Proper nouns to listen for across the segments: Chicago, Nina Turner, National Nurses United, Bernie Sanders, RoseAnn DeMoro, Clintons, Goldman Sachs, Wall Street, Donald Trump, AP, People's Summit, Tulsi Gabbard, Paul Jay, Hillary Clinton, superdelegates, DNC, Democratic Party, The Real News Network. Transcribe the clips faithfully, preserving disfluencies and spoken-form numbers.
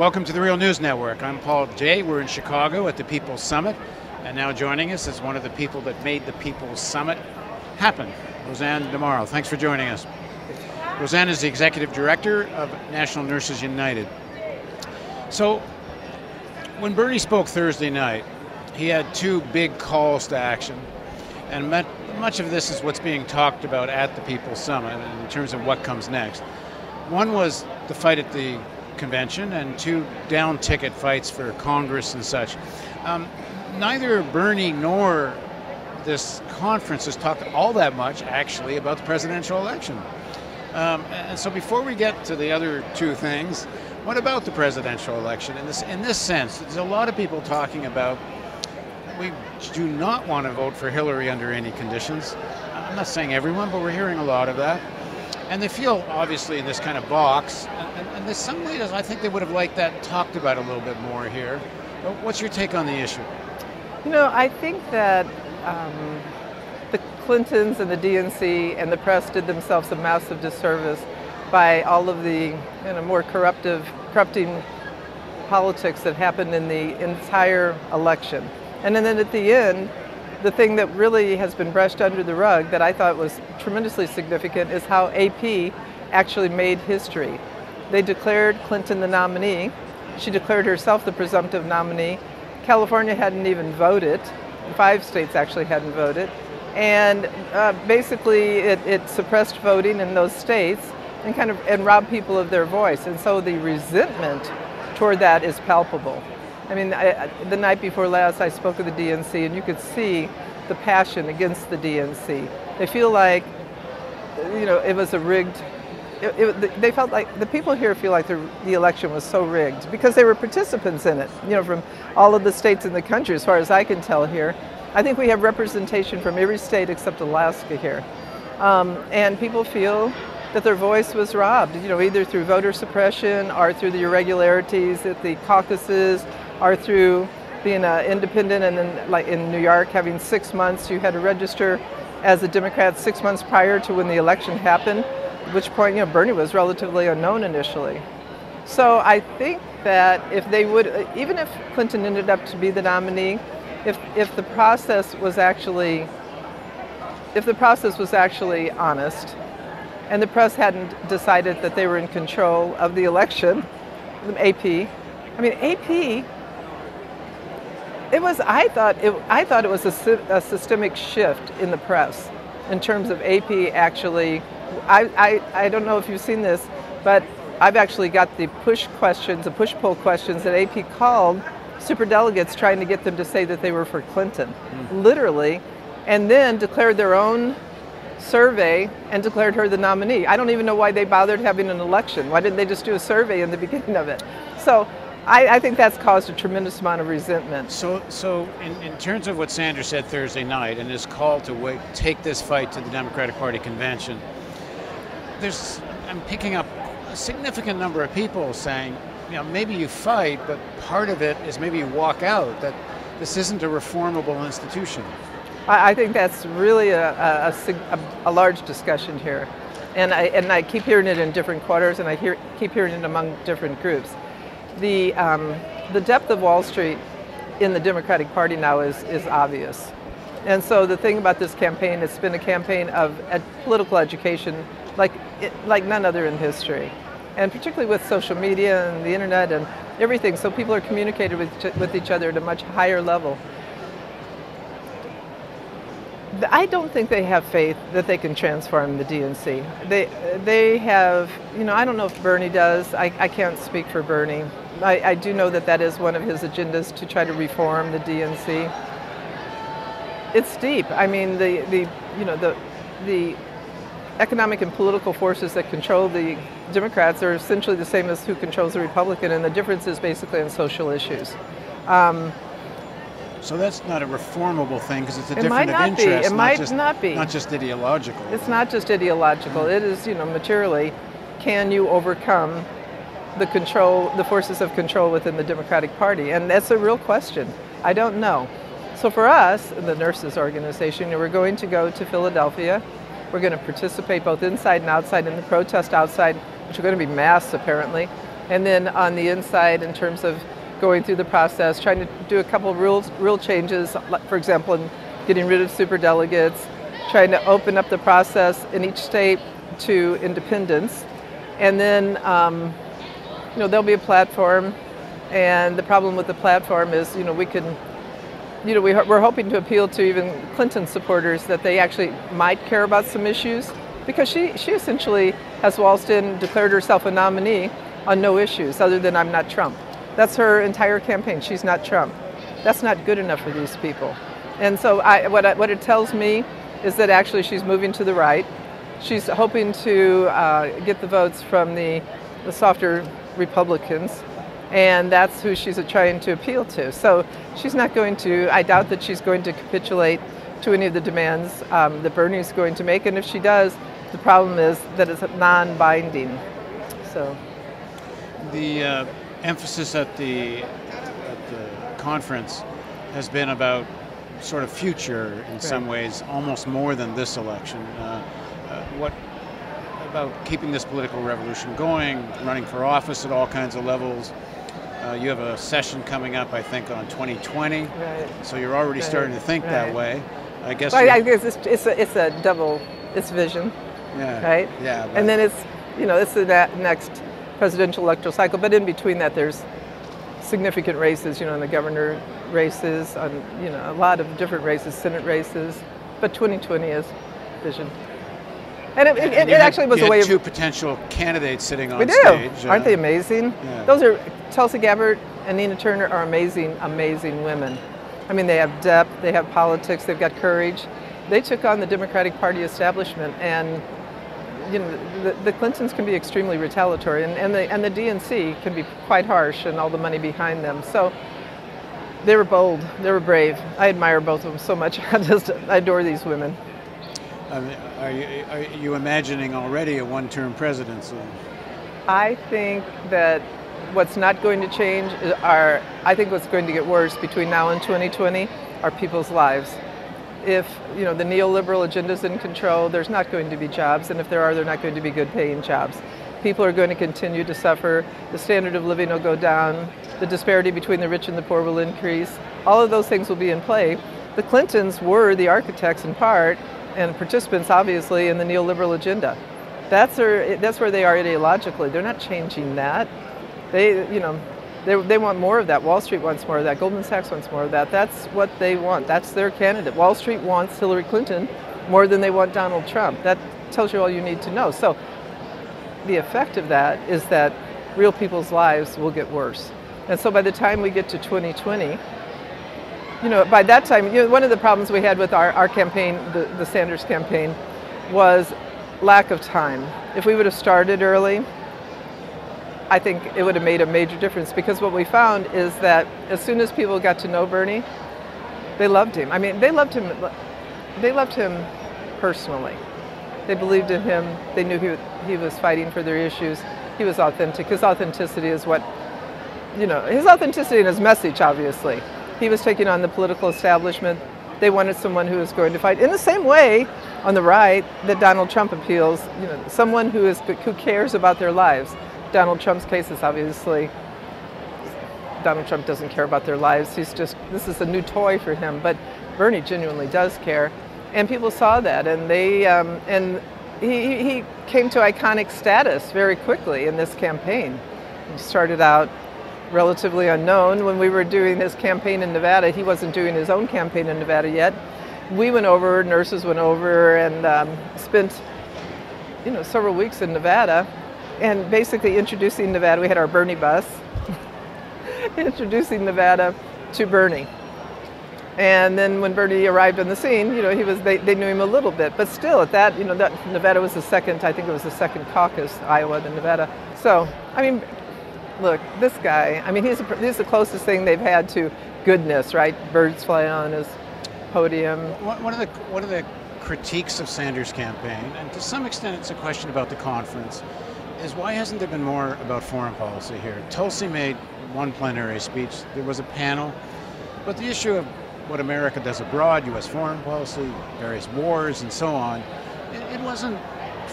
Welcome to The Real News Network. I'm Paul Jay. We're in Chicago at the People's Summit. And now joining us is one of the people that made the People's Summit happen, RoseAnn DeMoro. Thanks for joining us. RoseAnn is the Executive Director of National Nurses United. So when Bernie spoke Thursday night, he had two big calls to action. And much of this is what's being talked about at the People's Summit in terms of what comes next. One was the fight at the convention and two down-ticket fights for Congress and such. Um, neither Bernie nor this conference has talked all that much, actually, about the presidential election. Um, and so before we get to the other two things, what about the presidential election? In this, in this sense, there's a lot of people talking about we do not want to vote for Hillary under any conditions. I'm not saying everyone, but we're hearing a lot of that. And they feel, obviously, in this kind of box. And, and in some ways, I think they would have liked that talked about a little bit more here. But what's your take on the issue? You know, I think that um, the Clintons and the D N C and the press did themselves a massive disservice by all of the you know, more corruptive, corrupting politics that happened in the entire election. And then at the end, the thing that really has been brushed under the rug that I thought was tremendously significant is how A P actually made history. They declared Clinton the nominee. She declared herself the presumptive nominee. California hadn't even voted. Five states actually hadn't voted. And uh, basically it, it suppressed voting in those states and kind of and robbed people of their voice. And so the resentment toward that is palpable. I mean, I, the night before last, I spoke with the D N C, and you could see the passion against the D N C. They feel like, you know, it was a rigged, it, it, they felt like, the people here feel like the, the election was so rigged because they were participants in it, you know, from all of the states in the country, as far as I can tell here. I think we have representation from every state except Alaska here. Um, and people feel that their voice was robbed, you know, either through voter suppression or through the irregularities at the caucuses, are through being uh, independent, and then like in New York, having six months, you had to register as a Democrat six months prior to when the election happened, at which point, you know, Bernie was relatively unknown initially. So I think that if they would, even if Clinton ended up to be the nominee, if, if the process was actually, if the process was actually honest, and the press hadn't decided that they were in control of the election, the A P, I mean, A P, It was, I thought it, I thought it was a, a systemic shift in the press in terms of A P actually, I, I, I don't know if you've seen this, but I've actually got the push questions, the push-pull questions that A P called superdelegates trying to get them to say that they were for Clinton, mm. literally, and then declared their own survey and declared her the nominee. I don't even know why they bothered having an election. Why didn't they just do a survey in the beginning of it? So. I, I think that's caused a tremendous amount of resentment. So, so in, in terms of what Sanders said Thursday night and his call to wait, take this fight to the Democratic Party convention, there's, I'm picking up a significant number of people saying, you know, maybe you fight, but part of it is maybe you walk out, that this isn't a reformable institution. I, I think that's really a, a, a, a large discussion here. And I, and I keep hearing it in different quarters, and I hear, keep hearing it among different groups. The, um, the depth of Wall Street in the Democratic Party now is, is obvious. And so the thing about this campaign, it's been a campaign of ed- political education like, it, like none other in history. And particularly with social media and the internet and everything, so people are communicating with, with each other at a much higher level. I don't think they have faith that they can transform the D N C. They they have, you know, I don't know if Bernie does. I, I can't speak for Bernie. I, I do know that that is one of his agendas, to try to reform the D N C. It's deep. I mean, the, the you know, the, the economic and political forces that control the Democrats are essentially the same as who controls the Republican, and the difference is basically on social issues. Um, So that's not a reformable thing because it's a different of interest. It might not be. It might not be. Not just ideological. It's not just ideological. It is, you know, materially, can you overcome the control, the forces of control within the Democratic Party? And that's a real question. I don't know. So for us, the nurses organization, we're going to go to Philadelphia. We're going to participate both inside and outside in the protest outside, which are going to be mass apparently. and then on the inside in terms of going through the process, trying to do a couple of rule, rule changes, for example, in getting rid of superdelegates, trying to open up the process in each state to independence. And then um, you know, there'll be a platform, and the problem with the platform is, you know, we can, you know, we, we're hoping to appeal to even Clinton supporters that they actually might care about some issues, because she, she essentially has waltzed in, declared herself a nominee on no issues other than I'm not Trump. That's her entire campaign. She's not Trump. That's not good enough for these people. And so I, what, I, what it tells me is that actually she's moving to the right. She's hoping to uh, get the votes from the, the softer Republicans, and that's who she's trying to appeal to. So she's not going to, I doubt that she's going to capitulate to any of the demands um, that Bernie's going to make, and if she does, the problem is that it's non-binding. So the uh, emphasis at the, at the conference has been about sort of future in right. some ways, almost more than this election. Uh, uh, what about keeping this political revolution going, running for office at all kinds of levels? Uh, you have a session coming up, I think, on twenty twenty. Right. So you're already right. starting to think right. that way. I guess, well, I guess it's, it's, a, it's a double, it's vision, yeah. right? Yeah. And then it's, you know, it's the next presidential electoral cycle. But in between that, there's significant races, you know, in the governor races, on, you know, a lot of different races, Senate races. But twenty twenty is vision. And it, it, and it actually had, was a way of... two potential candidates sitting on we do. stage. Aren't uh, they amazing? Yeah. Those are, Tulsi Gabbard and Nina Turner are amazing, amazing women. I mean, they have depth, they have politics, they've got courage. They took on the Democratic Party establishment, and you know, the, the Clintons can be extremely retaliatory, and, and, the, and the D N C can be quite harsh, and all the money behind them. So they were bold, they were brave. I admire both of them so much. I just I adore these women. I mean, are you, are you imagining already a one-term presidency? I think that what's not going to change are, I think what's going to get worse between now and twenty twenty are people's lives. If, you know, the neoliberal agenda is in control, there's not going to be jobs, and if there are, they're not going to be good paying jobs. People are going to continue to suffer, the standard of living will go down, the disparity between the rich and the poor will increase. All of those things will be in play. The Clintons were the architects in part, and participants, obviously, in the neoliberal agenda. That's where, that's where they are ideologically. They're not changing that. They, you know, they, they want more of that. Wall Street wants more of that. Goldman Sachs wants more of that. That's what they want. That's their candidate. Wall Street wants Hillary Clinton more than they want Donald Trump. That tells you all you need to know. So the effect of that is that real people's lives will get worse. And so by the time we get to twenty twenty, you know, by that time, you know, one of the problems we had with our, our campaign, the, the Sanders campaign, was lack of time. If we would have started early, I think it would have made a major difference, because what we found is that as soon as people got to know Bernie, they loved him. I mean, they loved him, they loved him personally. They believed in him. They knew he, he was fighting for their issues. He was authentic. His authenticity is what, you know, his authenticity and his message, obviously. He was taking on the political establishment. They wanted someone who was going to fight. In the same way, on the right, that Donald Trump appeals, you know, someone who is who cares about their lives. Donald Trump's case is obviously, Donald Trump doesn't care about their lives. He's just, this is a new toy for him. But Bernie genuinely does care. And people saw that, and they, um, and he, he came to iconic status very quickly in this campaign. He started out relatively unknown. When we were doing his campaign in Nevada, he wasn't doing his own campaign in Nevada yet. We went over, nurses went over, and um, spent, you know, several weeks in Nevada, and basically introducing Nevada. We had our Bernie bus, introducing Nevada to Bernie. And then when Bernie arrived on the scene, you know, he was, they, they knew him a little bit, but still at that, you know, that Nevada was the second, I think it was the second caucus, Iowa to Nevada. So, I mean, look, this guy, I mean, he's, he's the closest thing they've had to goodness, right? Birds fly on his podium. One of the, one of the critiques of Sanders' campaign, and to some extent it's a question about the conference, is why hasn't there been more about foreign policy here? Tulsi made one plenary speech, there was a panel, but the issue of what America does abroad, U S foreign policy, various wars, and so on, it, it wasn't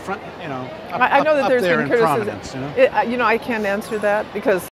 front, you know, up, I know that up, there's been criticism. You know? It, you know, I can't answer that because